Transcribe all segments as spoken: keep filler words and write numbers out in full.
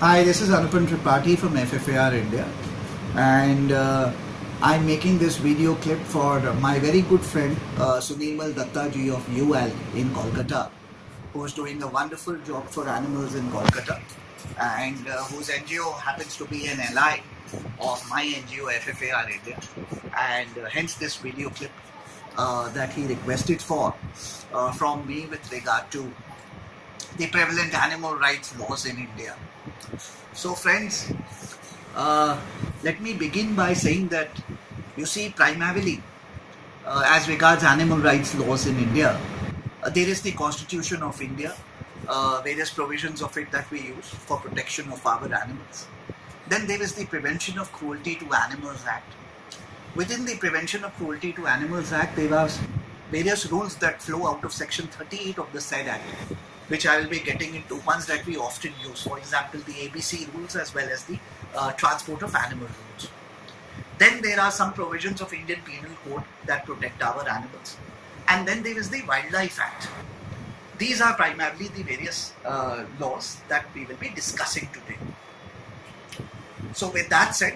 Hi, this is Anupam Tripathi from F F A R India, and uh, I'm making this video clip for my very good friend uh, Sunimal Dattaji of U L in Kolkata, who's doing a wonderful job for animals in Kolkata, and uh, whose N G O happens to be an ally of my N G O F F A R India, and uh, hence this video clip uh, that he requested for uh, from me with regard to the prevalent animal rights laws in India. So friends, uh, let me begin by saying that, you see, primarily uh, as regards animal rights laws in India, uh, there is the Constitution of India, uh, various provisions of it that we use for protection of our animals. Then there is the Prevention of Cruelty to Animals Act. Within the Prevention of Cruelty to Animals Act, there are various rules that flow out of Section thirty-eight of the said Act, which I will be getting into, ones that we often use. For example, the A B C rules as well as the uh, transport of animal rules. Then there are some provisions of Indian Penal Code that protect our animals. And then there is the Wildlife Act. These are primarily the various uh, laws that we will be discussing today. So with that said,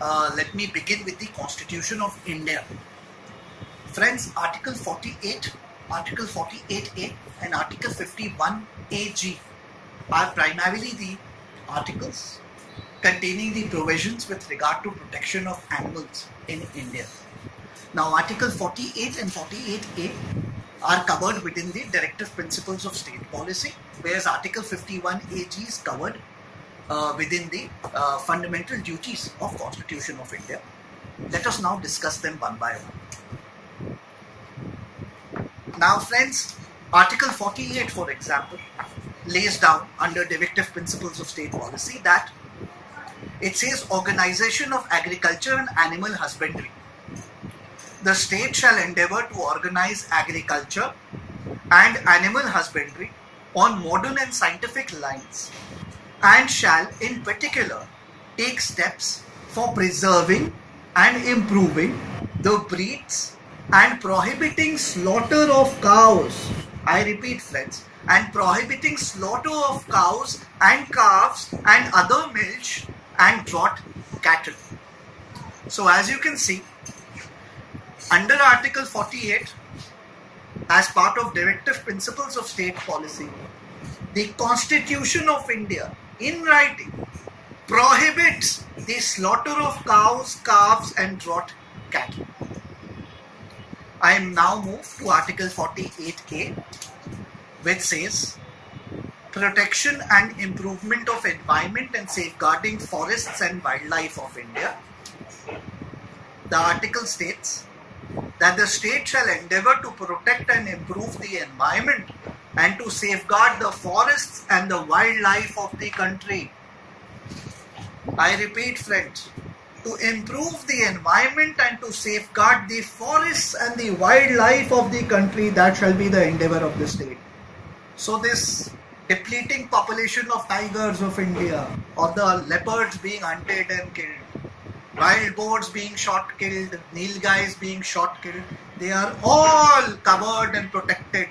uh, let me begin with the Constitution of India. Friends, Article forty-eight, Article forty-eight A and Article fifty-one A G are primarily the articles containing the provisions with regard to protection of animals in India. Now, Article forty-eight and forty-eight A are covered within the Directive Principles of State Policy, whereas Article fifty-one A G is covered uh, within the uh, Fundamental Duties of Constitution of India. Let us now discuss them one by one. Now friends, Article forty-eight, for example, lays down under Directive Principles of State Policy that it says organization of agriculture and animal husbandry. The state shall endeavor to organize agriculture and animal husbandry on modern and scientific lines, and shall in particular take steps for preserving and improving the breeds and prohibiting slaughter of cows. I repeat friends, and prohibiting slaughter of cows and calves and other milch and draught cattle. So as you can see, under Article forty-eight, as part of Directive Principles of State Policy, the Constitution of India in writing prohibits the slaughter of cows, calves and draught cattle. I am now moved to Article forty-eight A, which says protection and improvement of environment and safeguarding forests and wildlife of India. The article states that the state shall endeavor to protect and improve the environment and to safeguard the forests and the wildlife of the country. I repeat friends, to improve the environment and to safeguard the forests and the wildlife of the country, that shall be the endeavor of the state. So this depleting population of tigers of India, or the leopards being hunted and killed, wild boars being shot killed, nilgais being shot killed, they are all covered and protected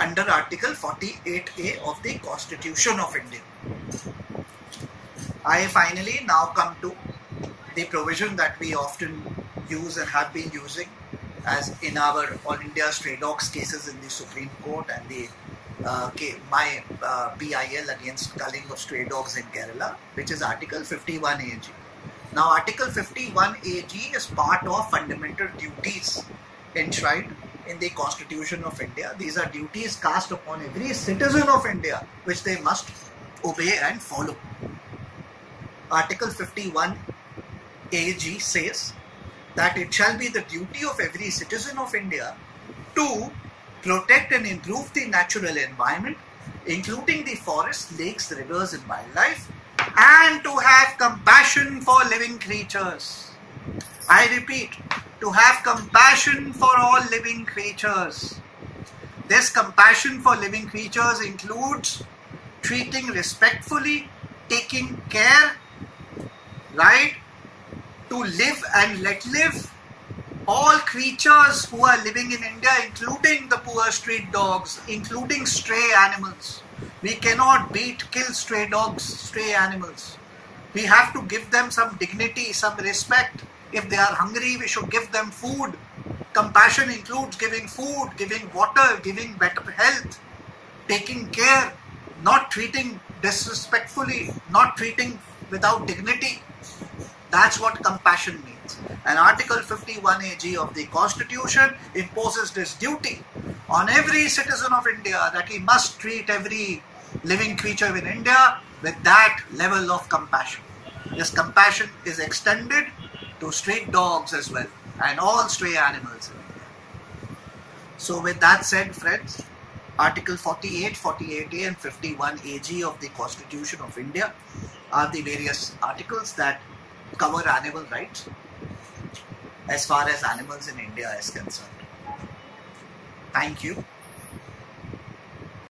under Article forty-eight A of the Constitution of India. I finally now come to the provision that we often use and have been using as in our All India Stray Dogs cases in the Supreme Court, and the uh, my uh, B I L against culling of stray dogs in Kerala, which is Article fifty-one A G. Now Article fifty-one A G is part of fundamental duties enshrined in the Constitution of India. These are duties cast upon every citizen of India which they must obey and follow. Article fifty-one A G says that it shall be the duty of every citizen of India to protect and improve the natural environment, including the forests, lakes, rivers and wildlife, and to have compassion for living creatures. I repeat, to have compassion for all living creatures. This compassion for living creatures includes treating respectfully, taking care, right, to live and let live all creatures who are living in India, including the poor street dogs, including stray animals, We cannot beat, kill stray dogs, stray animals. We have to give them some dignity, some respect. If they are hungry, we should give them food. Compassion includes giving food, giving water, giving better health, taking care, not treating disrespectfully, not treating without dignity. That's what compassion means. And Article fifty-one A G of the Constitution imposes this duty on every citizen of India that he must treat every living creature in India with that level of compassion. This compassion is extended to stray dogs as well and all stray animals in India. So with that said, friends, Article forty-eight, forty-eight A and fifty-one A G of the Constitution of India are the various articles that cover animal rights as far as animals in India is concerned. Thank you.